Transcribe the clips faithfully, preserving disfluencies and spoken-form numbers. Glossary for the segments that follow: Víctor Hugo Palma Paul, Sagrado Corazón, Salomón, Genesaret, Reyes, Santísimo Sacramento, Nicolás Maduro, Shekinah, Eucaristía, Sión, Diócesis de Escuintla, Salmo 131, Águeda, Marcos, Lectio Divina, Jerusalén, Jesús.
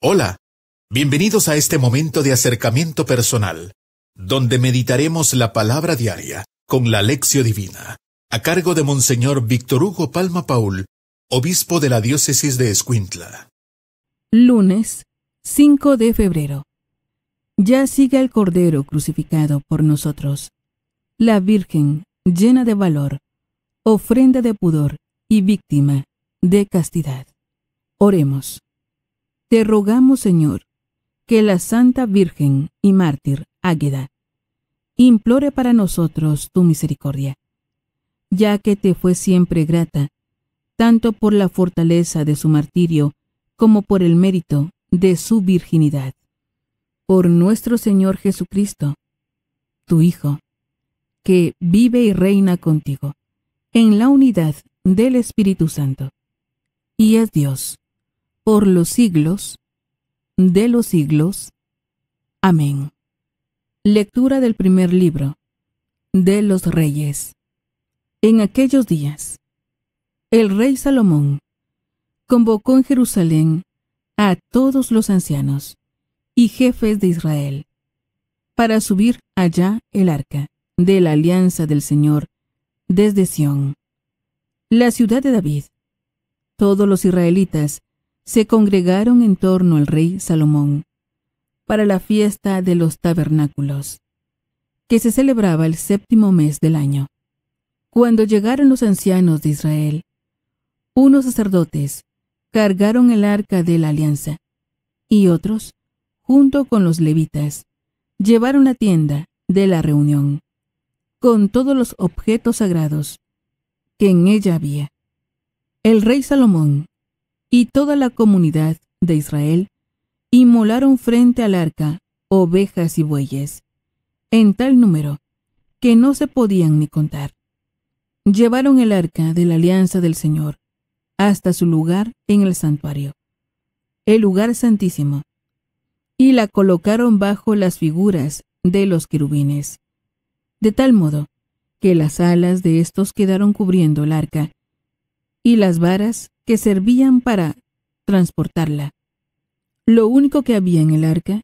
Hola, bienvenidos a este momento de acercamiento personal, donde meditaremos la palabra diaria con la Lectio Divina, a cargo de Monseñor Víctor Hugo Palma Paul, obispo de la Diócesis de Escuintla. Lunes, cinco de febrero. Ya siga el Cordero crucificado por nosotros. La Virgen, llena de valor, ofrenda de pudor y víctima de castidad. Oremos. Te rogamos, Señor, que la Santa Virgen y Mártir Águeda implore para nosotros tu misericordia, ya que te fue siempre grata, tanto por la fortaleza de su martirio como por el mérito de su virginidad. Por nuestro Señor Jesucristo, tu Hijo, que vive y reina contigo, en la unidad del Espíritu Santo, y es Dios, por los siglos de los siglos. Amén. Lectura del primer libro de los Reyes. En aquellos días, el rey Salomón convocó en Jerusalén a todos los ancianos y jefes de Israel para subir allá el arca de la alianza del Señor desde Sión, la ciudad de David. Todos los israelitas se congregaron en torno al rey Salomón para la fiesta de los tabernáculos, que se celebraba el séptimo mes del año. Cuando llegaron los ancianos de Israel, unos sacerdotes cargaron el arca de la alianza, y otros, junto con los levitas, llevaron la tienda de la reunión, con todos los objetos sagrados que en ella había. El rey Salomón y toda la comunidad de Israel inmolaron frente al arca ovejas y bueyes, en tal número que no se podían ni contar. Llevaron el arca de la alianza del Señor hasta su lugar en el santuario, el lugar santísimo, y la colocaron bajo las figuras de los querubines, de tal modo que las alas de estos quedaron cubriendo el arca y las varas que servían para transportarla. Lo único que había en el arca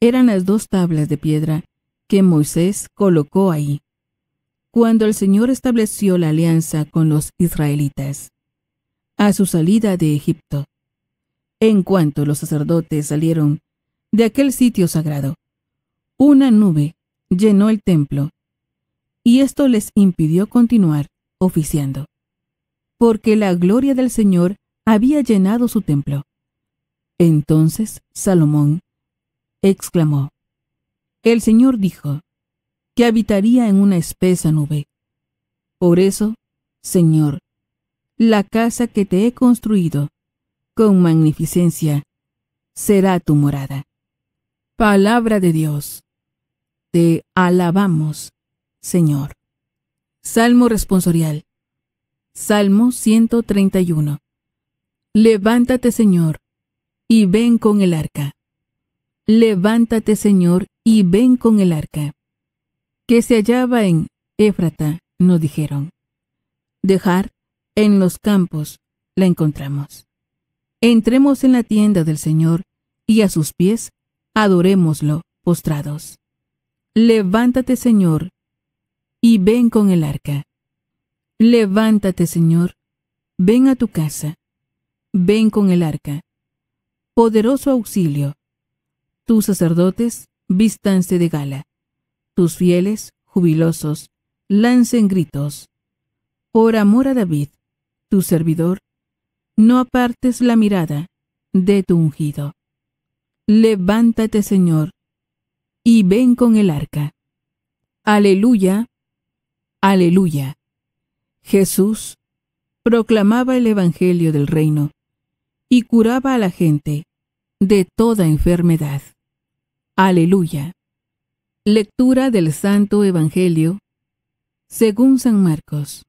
eran las dos tablas de piedra que Moisés colocó ahí, cuando el Señor estableció la alianza con los israelitas, a su salida de Egipto. En cuanto los sacerdotes salieron de aquel sitio sagrado, una nube llenó el templo, y esto les impidió continuar oficiando, porque la gloria del Señor había llenado su templo. Entonces Salomón exclamó: el Señor dijo que habitaría en una espesa nube. Por eso, Señor, la casa que te he construido con magnificencia será tu morada. Palabra de Dios. Te alabamos, Señor. Salmo responsorial. Salmo ciento treinta y uno. Levántate, Señor, y ven con el arca. Levántate, Señor, y ven con el arca, que se hallaba en Éfrata, nos dijeron. Dejar en los campos la encontramos. Entremos en la tienda del Señor, y a sus pies adorémoslo postrados. Levántate, Señor, y ven con el arca. Levántate, Señor, ven a tu casa, ven con el arca, poderoso auxilio. Tus sacerdotes vístanse de gala, tus fieles, jubilosos, lancen gritos. Por amor a David, tu servidor, no apartes la mirada de tu ungido. Levántate, Señor, y ven con el arca. Aleluya, aleluya. Jesús proclamaba el evangelio del reino y curaba a la gente de toda enfermedad. Aleluya. Lectura del Santo Evangelio según San Marcos.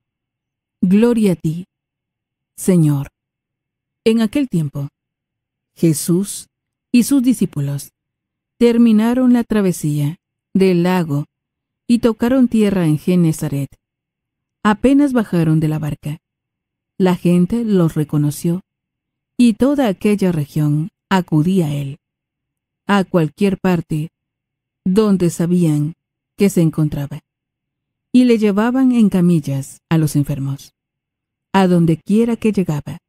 Gloria a ti, Señor. En aquel tiempo, Jesús y sus discípulos terminaron la travesía del lago y tocaron tierra en Genesaret. Apenas bajaron de la barca, la gente los reconoció, y toda aquella región acudí a él, a cualquier parte donde sabían que se encontraba, y le llevaban en camillas a los enfermos, a donde quiera que llegaba,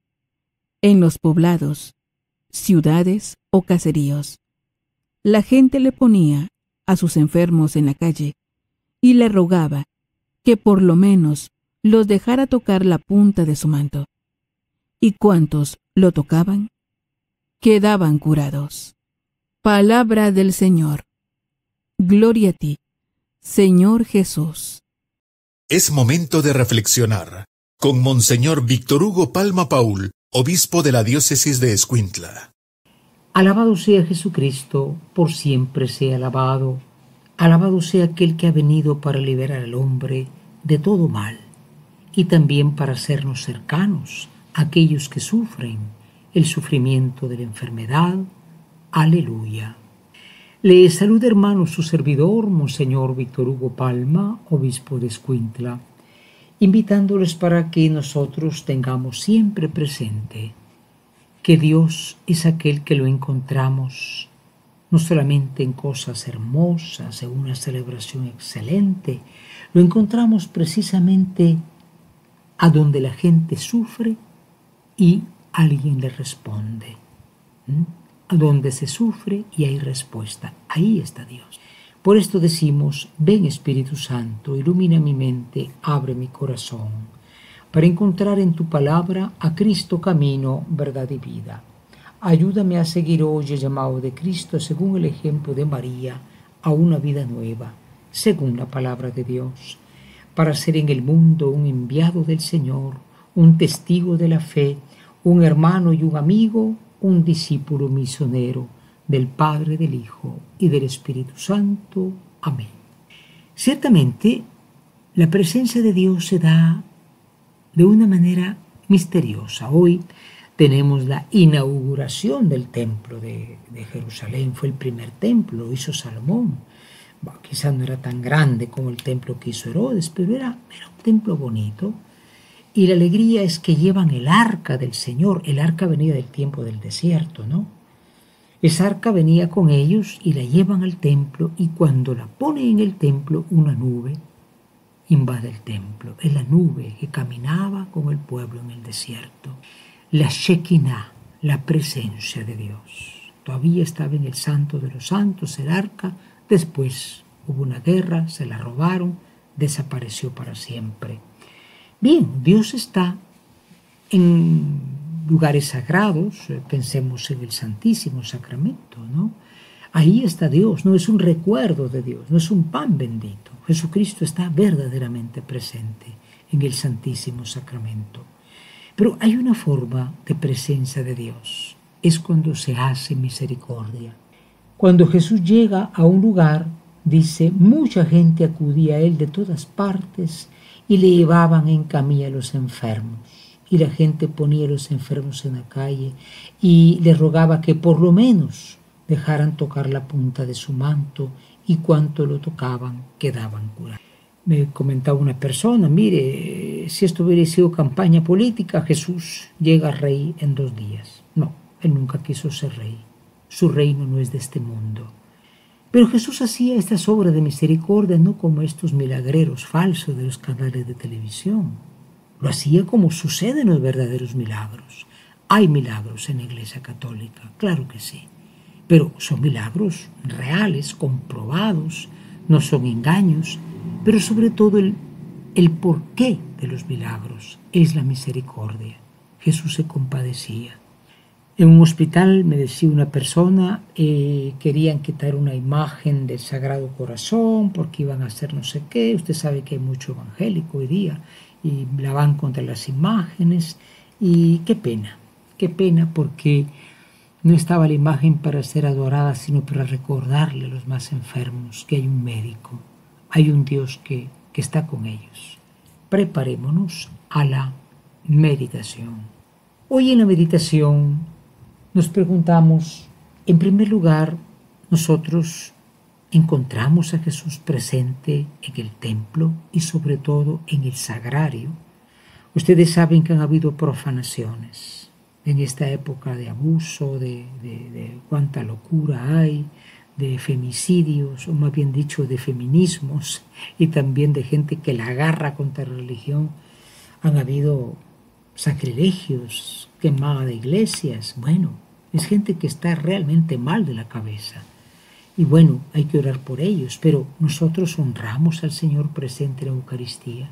en los poblados, ciudades o caseríos. La gente le ponía a sus enfermos en la calle y le rogaba que por lo menos los dejara tocar la punta de su manto, y cuantos lo tocaban quedaban curados. Palabra del Señor. Gloria a ti, Señor Jesús. Es momento de reflexionar con Monseñor Víctor Hugo Palma Paul, obispo de la Diócesis de Escuintla. Alabado sea Jesucristo, por siempre sea alabado. Alabado sea aquel que ha venido para liberar al hombre de todo mal y también para hacernos cercanos a aquellos que sufren el sufrimiento de la enfermedad. Aleluya. Le saluda, hermano, su servidor, Monseñor Víctor Hugo Palma, obispo de Escuintla, invitándoles para que nosotros tengamos siempre presente que Dios es aquel que lo encontramos no solamente en cosas hermosas, en una celebración excelente, lo encontramos precisamente a donde la gente sufre y alguien le responde. ¿Mm? A donde se sufre y hay respuesta. Ahí está Dios. Por esto decimos, ven Espíritu Santo, ilumina mi mente, abre mi corazón, para encontrar en tu palabra a Cristo camino, verdad y vida. Ayúdame a seguir hoy el llamado de Cristo, según el ejemplo de María, a una vida nueva, según la palabra de Dios, para ser en el mundo un enviado del Señor, un testigo de la fe, un hermano y un amigo, un discípulo misionero del Padre, del Hijo y del Espíritu Santo. Amén. Ciertamente, la presencia de Dios se da de una manera misteriosa. Hoy tenemos la inauguración del templo de, de Jerusalén. Fue el primer templo, lo hizo Salomón. Bueno, quizás no era tan grande como el templo que hizo Herodes, pero era, era un templo bonito. Y la alegría es que llevan el arca del Señor. El arca venía del tiempo del desierto, ¿no? Esa arca venía con ellos y la llevan al templo, y cuando la ponen en el templo, una nube invade el templo. Es la nube que caminaba con el pueblo en el desierto. La Shekinah, la presencia de Dios. Todavía estaba en el Santo de los Santos el arca. Después hubo una guerra, se la robaron, desapareció para siempre. Bien, Dios está en lugares sagrados, pensemos en el Santísimo Sacramento, ¿no? Ahí está Dios, no es un recuerdo de Dios, no es un pan bendito. Jesucristo está verdaderamente presente en el Santísimo Sacramento. Pero hay una forma de presencia de Dios, es cuando se hace misericordia. Cuando Jesús llega a un lugar, dice, mucha gente acudía a él de todas partes y le llevaban en camilla a los enfermos, y la gente ponía a los enfermos en la calle y le rogaba que por lo menos dejaran tocar la punta de su manto, y cuanto lo tocaban quedaban curados. Me comentaba una persona, mire, si esto hubiera sido campaña política, Jesús llega rey en dos días. No, él nunca quiso ser rey, su reino no es de este mundo. Pero Jesús hacía estas obras de misericordia no como estos milagreros falsos de los canales de televisión. Lo hacía como suceden los verdaderos milagros. Hay milagros en la Iglesia Católica, claro que sí. Pero son milagros reales, comprobados, no son engaños. Pero sobre todo el, el porqué de los milagros es la misericordia. Jesús se compadecía. En un hospital, me decía una persona, eh, querían quitar una imagen del Sagrado Corazón porque iban a hacer no sé qué. Usted sabe que hay mucho evangélico hoy día y la van contra las imágenes. Y qué pena, qué pena, porque no estaba la imagen para ser adorada, sino para recordarle a los más enfermos que hay un médico, hay un Dios que, que está con ellos. Preparémonos a la meditación. Hoy en la meditación nos preguntamos, en primer lugar, nosotros encontramos a Jesús presente en el templo y sobre todo en el sagrario. Ustedes saben que han habido profanaciones, en esta época de abuso, de, de, de cuánta locura hay, de femicidios, o más bien dicho de feminismos, y también de gente que la agarra contra la religión. Han habido sacrilegios, quemada de iglesias. Bueno, es gente que está realmente mal de la cabeza. Y bueno, hay que orar por ellos, pero nosotros honramos al Señor presente en la Eucaristía.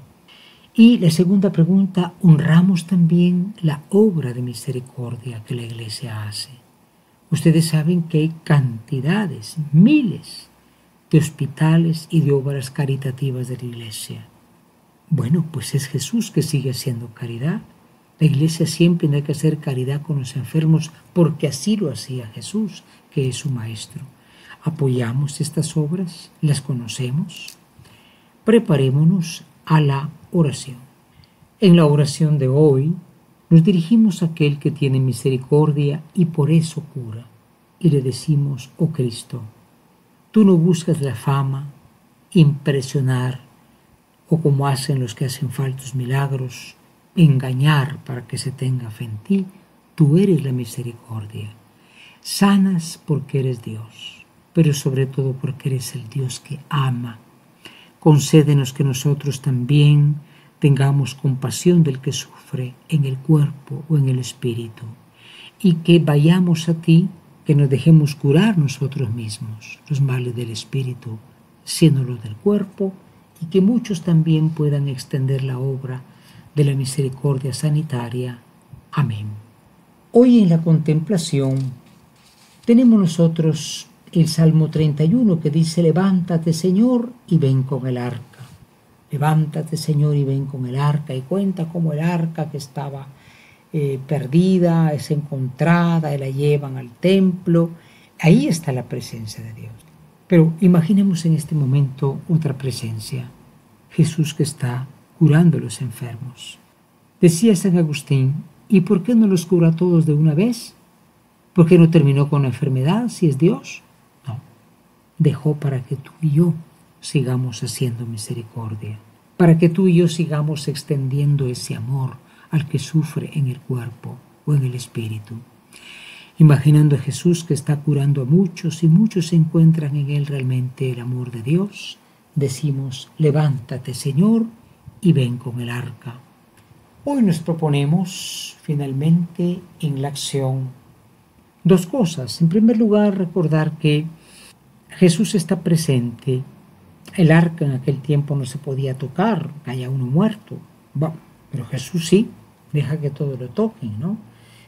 Y la segunda pregunta, honramos también la obra de misericordia que la Iglesia hace. Ustedes saben que hay cantidades, miles de hospitales y de obras caritativas de la Iglesia. Bueno, pues es Jesús que sigue haciendo caridad. La Iglesia siempre tiene que hacer caridad con los enfermos porque así lo hacía Jesús, que es su Maestro. Apoyamos estas obras, las conocemos, preparémonos a la oración. En la oración de hoy nos dirigimos a aquel que tiene misericordia y por eso cura, y le decimos, oh Cristo, tú no buscas la fama, impresionar, o como hacen los que hacen falsos milagros, engañar para que se tenga fe en ti, tú eres la misericordia. Sanas porque eres Dios, pero sobre todo porque eres el Dios que ama. Concédenos que nosotros también tengamos compasión del que sufre en el cuerpo o en el espíritu, y que vayamos a ti, que nos dejemos curar nosotros mismos los males del espíritu, sino los del cuerpo, y que muchos también puedan extender la obra de la misericordia sanitaria. Amén. Hoy en la contemplación tenemos nosotros el Salmo treinta y uno que dice, levántate Señor y ven con el arca. Levántate Señor y ven con el arca. Y cuenta cómo el arca que estaba eh, perdida es encontrada, y la llevan al templo. Ahí está la presencia de Dios. Pero imaginemos en este momento otra presencia. Jesús que está curando a los enfermos. Decía San Agustín, ¿y por qué no los cura a todos de una vez? ¿Por qué no terminó con la enfermedad si es Dios? Dejó para que tú y yo sigamos haciendo misericordia, para que tú y yo sigamos extendiendo ese amor al que sufre en el cuerpo o en el espíritu. Imaginando a Jesús que está curando a muchos y muchos encuentran en él realmente el amor de Dios, decimos, levántate Señor y ven con el arca. Hoy nos proponemos finalmente en la acción dos cosas. En primer lugar, recordar que Jesús está presente. El arca en aquel tiempo no se podía tocar, haya uno muerto. Bueno, pero Jesús sí, deja que todos lo toquen, ¿no?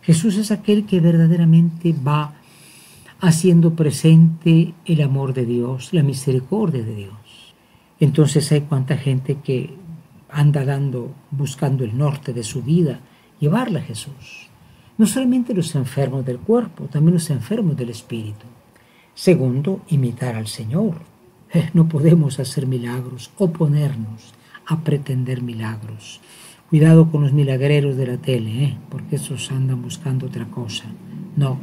Jesús es aquel que verdaderamente va haciendo presente el amor de Dios, la misericordia de Dios. Entonces hay cuánta gente que anda dando, buscando el norte de su vida, llevarla a Jesús. No solamente los enfermos del cuerpo, también los enfermos del espíritu. Segundo, imitar al Señor. No podemos hacer milagros, oponernos a pretender milagros. Cuidado con los milagreros de la tele, ¿eh? Porque esos andan buscando otra cosa. No,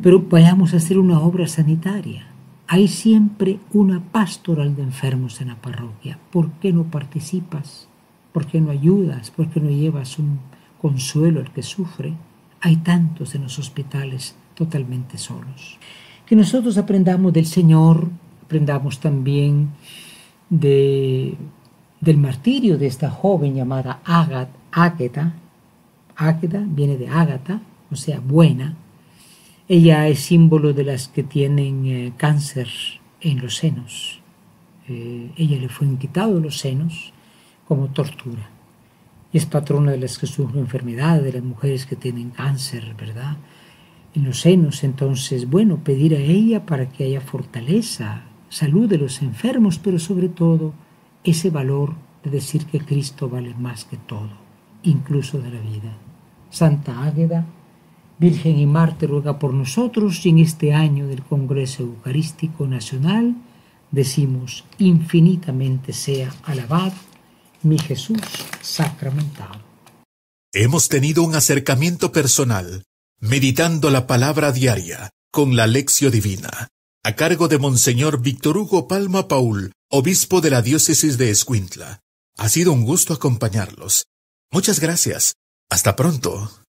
pero vayamos a hacer una obra sanitaria. Hay siempre una pastoral de enfermos en la parroquia. ¿Por qué no participas? ¿Por qué no ayudas? ¿Por qué no llevas un consuelo al que sufre? Hay tantos en los hospitales totalmente solos. Que nosotros aprendamos del Señor, aprendamos también de, del martirio de esta joven llamada Águeda. Águeda viene de Ágata, o sea, buena. Ella es símbolo de las que tienen eh, cáncer en los senos. Eh, ella le fueron quitados los senos como tortura. Y es patrona de las que sufren enfermedad, de las mujeres que tienen cáncer, ¿verdad?, en los senos. Entonces, bueno, pedir a ella para que haya fortaleza, salud de los enfermos, pero sobre todo ese valor de decir que Cristo vale más que todo, incluso de la vida. Santa Águeda, Virgen y Mártir, ruega por nosotros, y en este año del Congreso Eucarístico Nacional decimos, infinitamente sea alabado mi Jesús sacramentado. Hemos tenido un acercamiento personal meditando la palabra diaria con la Lectio Divina, a cargo de Monseñor Víctor Hugo Palma Paul, obispo de la Diócesis de Escuintla. Ha sido un gusto acompañarlos. Muchas gracias. Hasta pronto.